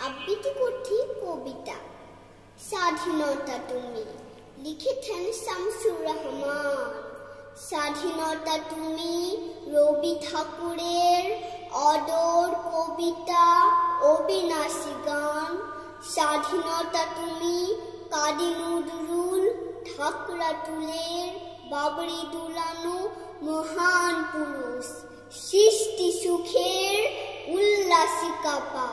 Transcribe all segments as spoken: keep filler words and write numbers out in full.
आबृत्ति करছি कविता স্বাধীনতা তুমি, লিখেছেন শামসুর রাহমান। স্বাধীনতা তুমি রবি ঠাকুরের অডর কবিতা অবিনাশী গান। স্বাধীনতা তুমি কাজী নজরুল ঠাকরাতুলের বাবরি দুলানো মহান পুরুষ সৃষ্টি সুখের উল্লাসী কাপা।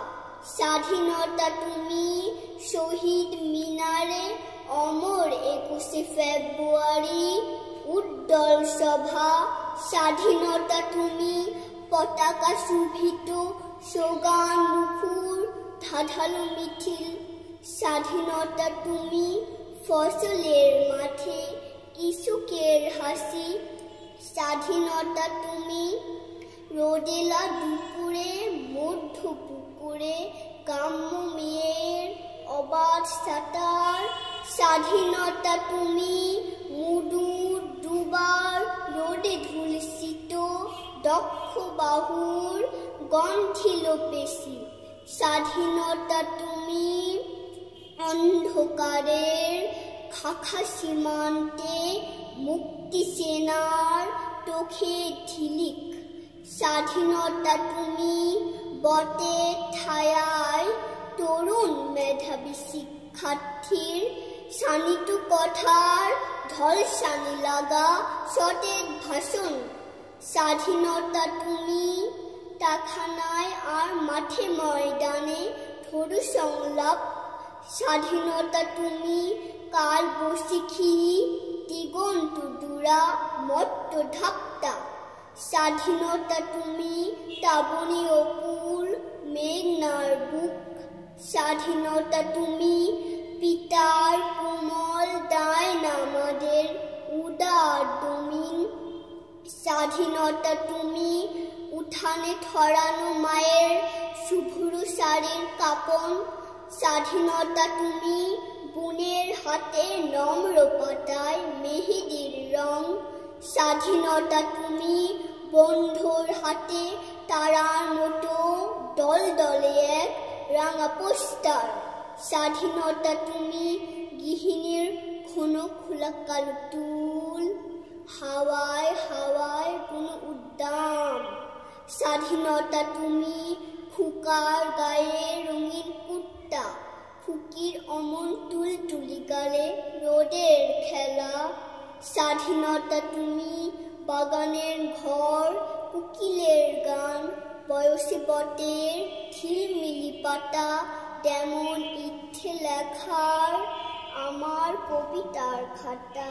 স্বাধীনতা তুমি শহীদ মিনারে অমর একুশে ফেব্রুয়ারি উদ্দল সভা। স্বাধীনতা তুমি পতাকা শোভিত সোগান মুখর ধাঁধালো মিছিল। স্বাধীনতা তুমি ফসলের মাঠে ইসুকের হাসি। স্বাধীনতা তুমি রোদেলা দুপুরে মধ্য পুকুরে কাম্য মেয়ের অবাধ সাঁতার। স্বাধীনতা তুমি মুডুর দুবার রোদে ধুলসিত দক্ষ বাহুর গন্ঠিল পেশি। স্বাধীনতা তুমি অন্ধকারের খাখা সীমান্তে মুক্তি সেনার চোখে ঝিলিক। স্বাধীনতা তুমি বটে ছায়ায় তরুণ মেধাবী শিক্ষার্থীর শানিত কথার ঝলসানি লাগা সতেজ ভাষণ। স্বাধীনতা তুমি টাখানায় আর মাঠে ময়দানে ধরু সংলাপ। স্বাধীনতা তুমি কাল বসিখি দিগন্ত দুরা মত্ত ধাপ্তা। স্বাধীনতা তুমি তাবনী অকুল মেঘনার বুক। স্বাধীনতা তুমি পিতার কোমল দায় নামাদের উদার দমিন। স্বাধীনতা তুমি উঠানে ছড়ানো মায়ের শুভ্র শাড়ির কাপন। স্বাধীনতা তুমি বোনের হাতে নম্র পাতায় মেহেদির রং। স্বাধীনতা তুমি বন্ধুর হাতে তারার মতো দল দলে এক রাঙা পোস্টার। স্বাধীনতা তুমি গৃহিণীর ঘন খোলা কালো চুল হাওয়ায় হাওয়ায় কোনো উদ্দাম। স্বাধীনতা তুমি ফুকার গায়ে রঙিন কুর্তা ফুকির অমন তুল তুলি গালে রোদের খেলা। স্বাধীনতা তুমি বাগানের ঘর কুকিলের গান বয়সে বটের ঝিলমিলি পাতা তেমন ইচ্ছে লেখার আমার কবিতার খাতা।